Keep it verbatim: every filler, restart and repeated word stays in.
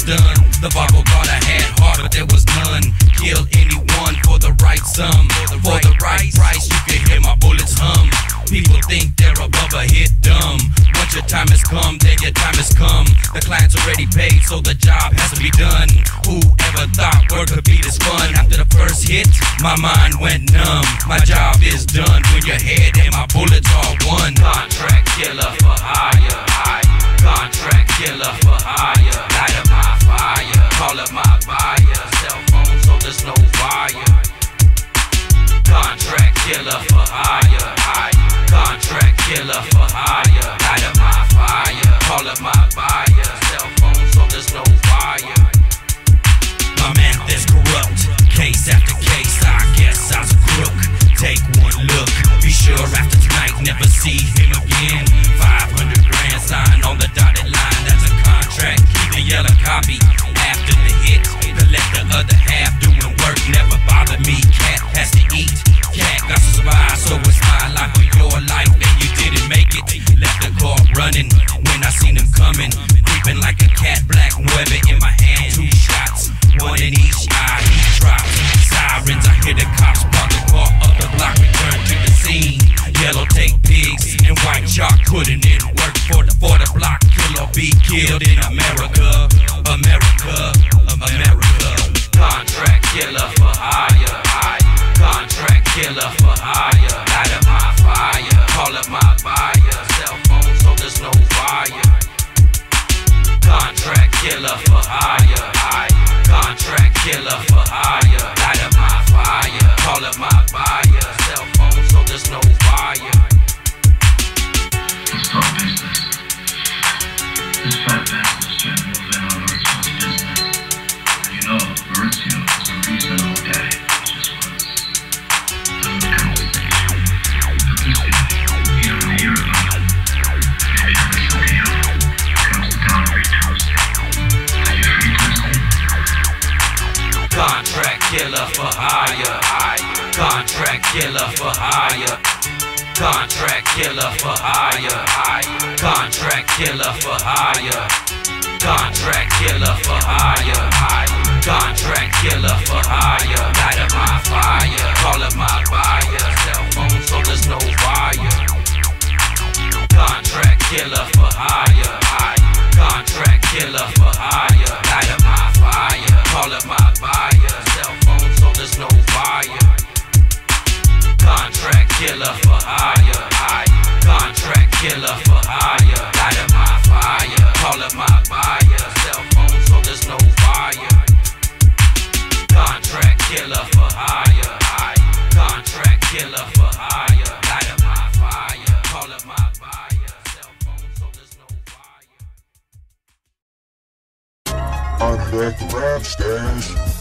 stun. The Bible thought I had heart, but there was none. Kill anyone for the right sum, for the right price. You can hear my bullets hum. People think they're above a hit dumb. Once your time has come, then your time has come. The client's already paid, so the job has to be done. Whoever thought work could be this fun? After the first hit, my mind went numb. My job is done when your head and my bullets are one. Contract killer for hire. Contract killer for hire. Light up my fire, call up my buyer. Cell phone so there's no wire. Contract killer for hire. Contract killer for hire. Light up my fire, call up my buyer. Cell phone so there's no wire. My math is corrupt, case after case. I guess I was a crook. Take one look, be sure after tonight, never see him again. five hundred grand sign on the dotted line. That's a contract, keep the yellow copy. After the hit, collect the other half. Doing work never bothered me. Cat has to eat, cat got to survive. So it's my life or your life, and you didn't make it. Left the car running when I seen him coming. Creeping like a cat, black weather in my hand. Two shots, one in each eye. He dropped sirens, I hear the cops park the car up the block. Return to the scene. Yellow tape pigs and white chalk putting in work for the for the block. Kill or be killed in America, America, America. Contract killer for hire. Contract killer for hire. Light up my fire, call up my buyer. Cell phone so there's no wire. Contract killer for hire. Contract killer for hire. Light up my fire, call up my buyer. Cell phone so there's no wire. It's our business. This fat bastard's trying to move in on Aritzio's business. You know, Aritzio is a reasonable guy. It just was. I'm the kind of thing. But this guy, he don't know you're about it. Every time he's on the hill, he comes to town every Tuesday. Are you free Tuesday? Contract killer for hire. Contract killer for hire. Contract killer for hire. Contract killer for hire. Contract killer for hire. Contract killer for hire. Light up my fire, call up my buyer. Cell phone so there's no wire. Contract killer for hire. Contract killer for hire. Light up my fire, call up my buyer. Cell phone so there's no wire. Contract killer for hire. Contract killer for hire. Light up my fire, call up my buyer. Cell phone so there's no wire. Contract killer for hire. Contract killer for hire. Light up my fire, call up my buyer. Cell phone so there's no wire. Contract rap stash.